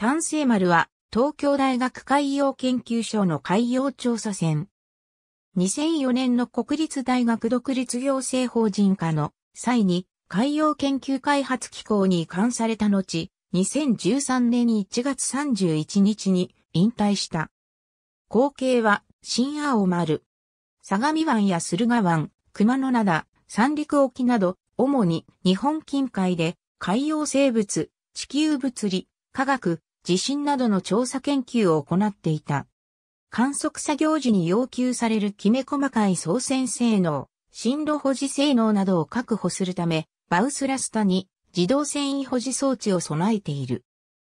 淡成丸は東京大学海洋研究所の海洋調査船。2004年の国立大学独立行政法人化の際に海洋研究開発機構に移管された後、2013年1月31日に引退した。後継は新青丸。相模湾や駿河湾、熊野灘、三陸沖など、主に日本近海で海洋生物、地球物理、科学、地震などの調査研究を行っていた。観測作業時に要求されるきめ細かい操船性能、針路保持性能などを確保するため、バウスラスタに自動繊維保持装置を備えている。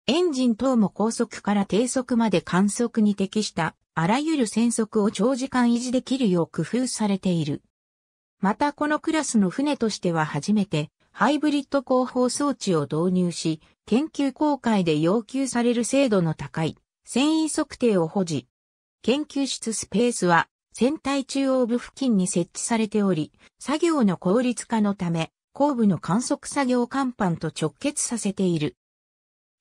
エンジン等も高速から低速まで観測に適したあらゆる船速を長時間維持できるよう工夫されている。またこのクラスの船としては初めてハイブリッド航法装置を導入し、研究航海で要求される精度の高い繊維測定を保持。研究室スペースは船体中央部付近に設置されており、作業の効率化のため、後部の観測作業甲板と直結させている。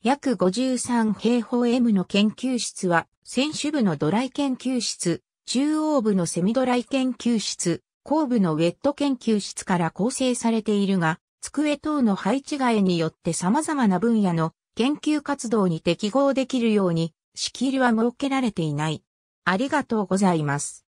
約53平方 m の研究室は、船首部のドライ研究室、中央部のセミドライ研究室、後部のウェット研究室から構成されているが、机等の配置替えによって様々な分野の研究活動に適合できるように、仕切りは設けられていない。ありがとうございます。